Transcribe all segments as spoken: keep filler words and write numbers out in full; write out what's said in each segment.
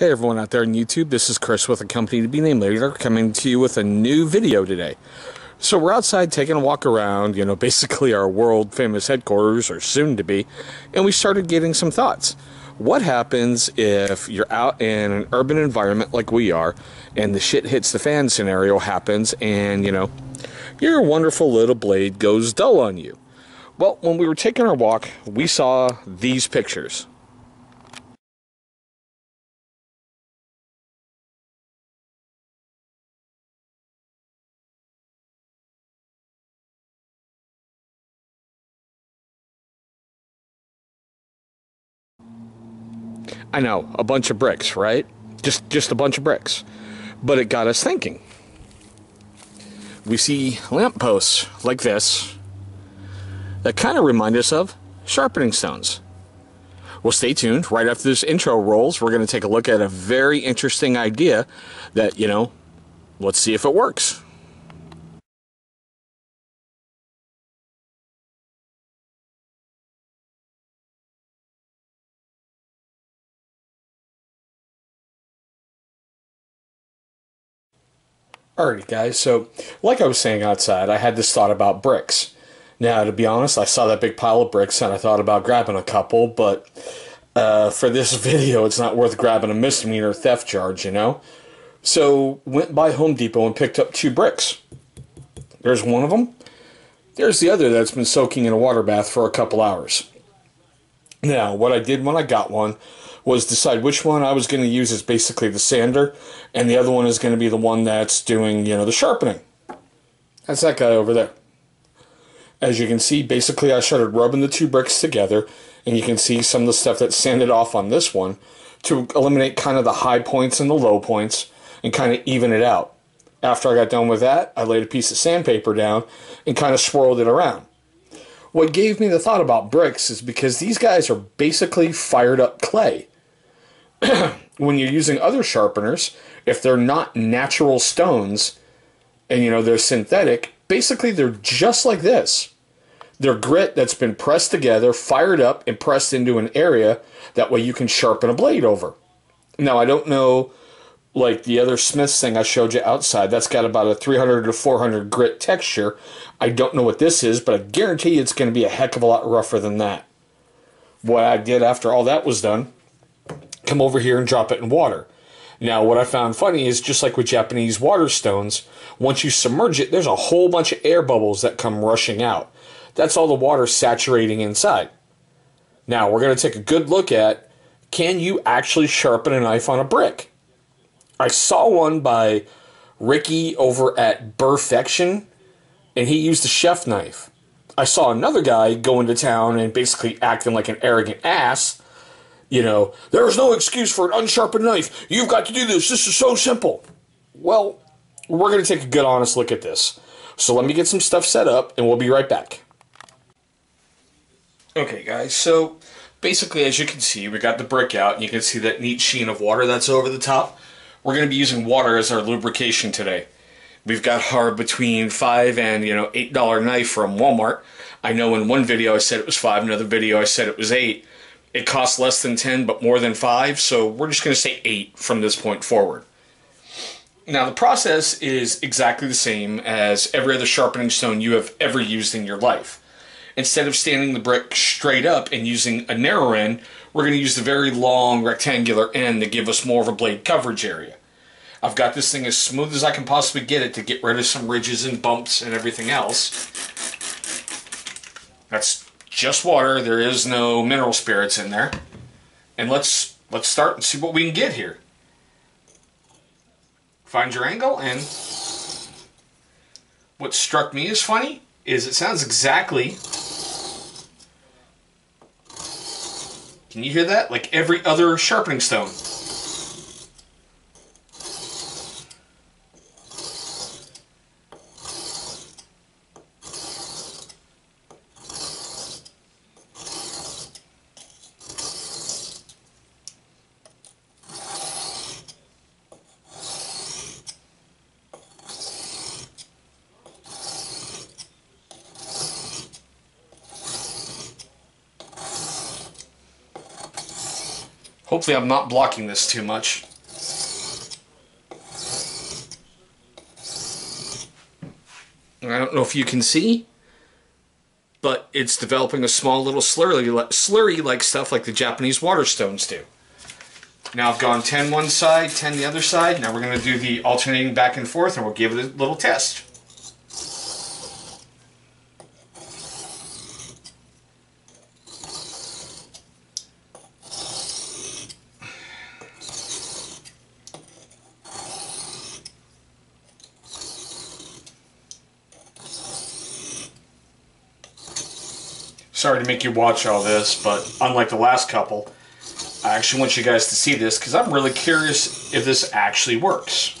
Hey everyone out there on YouTube, this is Chris with a company to be named later, coming to you with a new video today. So we're outside taking a walk around, you know, basically our world famous headquarters, or soon to be, and we started getting some thoughts. What happens if you're out in an urban environment like we are, and the shit hits the fan scenario happens, and you know, your wonderful little blade goes dull on you? Well, when we were taking our walk, we saw these pictures. I know, a bunch of bricks, right? Just just a bunch of bricks. But it got us thinking. We see lampposts like this that kind of remind us of sharpening stones. Well, stay tuned. Right after this intro rolls, we're going to take a look at a very interesting idea that, you know, let's see if it works. Alrighty guys, so like I was saying outside, I had this thought about bricks. Now, to be honest, I saw that big pile of bricks and I thought about grabbing a couple, but uh, for this video, it's not worth grabbing a misdemeanor theft charge, you know? So, went by Home Depot and picked up two bricks. There's one of them. There's the other that's been soaking in a water bath for a couple hours. Now, what I did when I got one was decide which one I was going to use as basically the sander, and the other one is going to be the one that's doing, you know, the sharpening. That's that guy over there. As you can see, basically I started rubbing the two bricks together, and you can see some of the stuff that's sanded off on this one to eliminate kind of the high points and the low points and kind of even it out. After I got done with that, I laid a piece of sandpaper down and kind of swirled it around. What gave me the thought about bricks is because these guys are basically fired up clay. When you're using other sharpeners, if they're not natural stones and, you know, they're synthetic, basically they're just like this. They're grit that's been pressed together, fired up, and pressed into an area. That way you can sharpen a blade over. Now, I don't know, like the other Smith's thing I showed you outside, that's got about a three hundred to four hundred grit texture. I don't know what this is, but I guarantee you it's going to be a heck of a lot rougher than that. What I did after all that was done, come over here and drop it in water. Now, what I found funny is, just like with Japanese water stones, once you submerge it, there's a whole bunch of air bubbles that come rushing out. That's all the water saturating inside. Now, we're going to take a good look at, can you actually sharpen a knife on a brick? I saw one by Ricky over at Burfection, and he used a chef knife. I saw another guy go into town and basically acting like an arrogant ass. You know, there's no excuse for an unsharpened knife. You've got to do this. This is so simple. Well, we're going to take a good, honest look at this. So let me get some stuff set up, and we'll be right back. Okay, guys, so basically, as you can see, we got the brick out, and you can see that neat sheen of water that's over the top. We're going to be using water as our lubrication today. We've got our between five and, you know, eight dollar knife from Walmart. I know in one video I said it was five, another video I said it was eight. It costs less than ten, but more than five, so we're just going to say eight from this point forward. Now, the process is exactly the same as every other sharpening stone you have ever used in your life. Instead of standing the brick straight up and using a narrow end, we're going to use the very long rectangular end to give us more of a blade coverage area. I've got this thing as smooth as I can possibly get it to get rid of some ridges and bumps and everything else. That's just water. There is no mineral spirits in there. And let's let's start and see what we can get here. Find your angle, and what struck me as funny is it sounds exactly, can you hear that? Like every other sharpening stone. Hopefully I'm not blocking this too much. I don't know if you can see, but it's developing a small little slurry, slurry-like stuff like the Japanese water stones do. Now I've gone ten one side, ten the other side. Now we're going to do the alternating back and forth, and we'll give it a little test. Sorry to make you watch all this, but unlike the last couple, I actually want you guys to see this because I'm really curious if this actually works.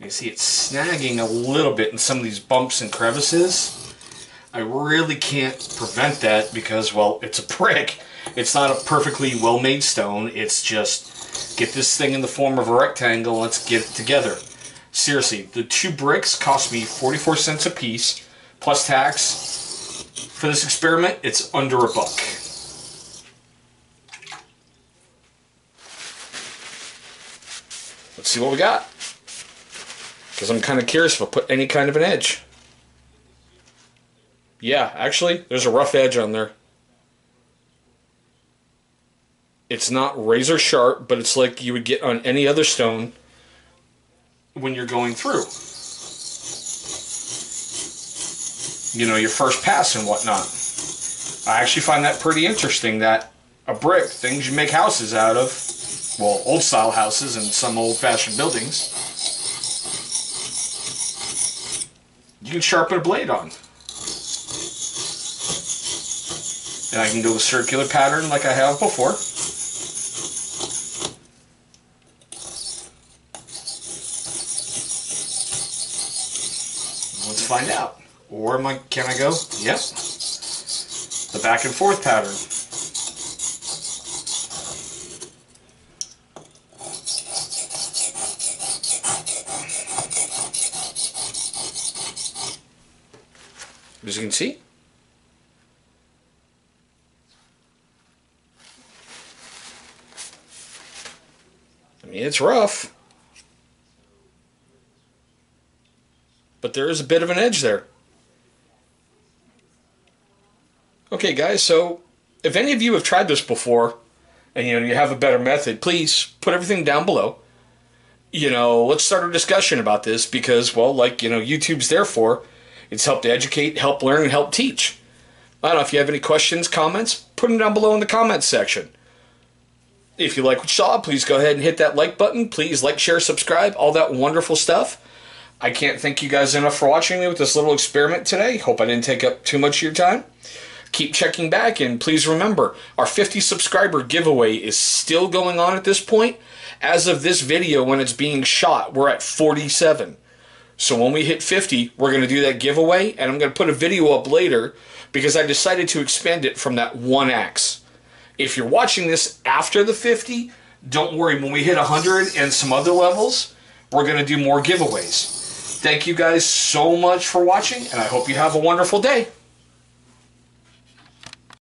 You see it's snagging a little bit in some of these bumps and crevices. I really can't prevent that because, well, it's a brick. It's not a perfectly well-made stone. It's just, get this thing in the form of a rectangle, let's get it together. Seriously, the two bricks cost me forty-four cents a piece, plus tax. For this experiment, it's under a buck. Let's see what we got. Because I'm kind of curious if I put any kind of an edge. Yeah, actually, there's a rough edge on there. It's not razor sharp, but it's like you would get on any other stone when you're going through, you know, your first pass and whatnot. I actually find that pretty interesting, that a brick, things you make houses out of, well, old-style houses and some old-fashioned buildings, you can sharpen a blade on. And I can go with circular pattern like I have before. Let's find out. Or am I, can I go? Yep. The back and forth pattern. As you can see, I mean, it's rough, but there is a bit of an edge there. Okay guys, so if any of you have tried this before and you know you have a better method, please put everything down below. You know, let's start a discussion about this because, well, like, you know, YouTube's there for. It's helped to educate, help learn, and help teach. I don't know if you have any questions, comments, put them down below in the comments section. If you like what you saw, please go ahead and hit that like button. Please like, share, subscribe, all that wonderful stuff. I can't thank you guys enough for watching me with this little experiment today. Hope I didn't take up too much of your time. Keep checking back, and please remember, our fifty subscriber giveaway is still going on at this point. As of this video, when it's being shot, we're at forty-seven. So when we hit fifty, we're going to do that giveaway, and I'm going to put a video up later because I decided to expand it from that one axe. If you're watching this after the fifty, don't worry. When we hit one hundred and some other levels, we're going to do more giveaways. Thank you guys so much for watching, and I hope you have a wonderful day.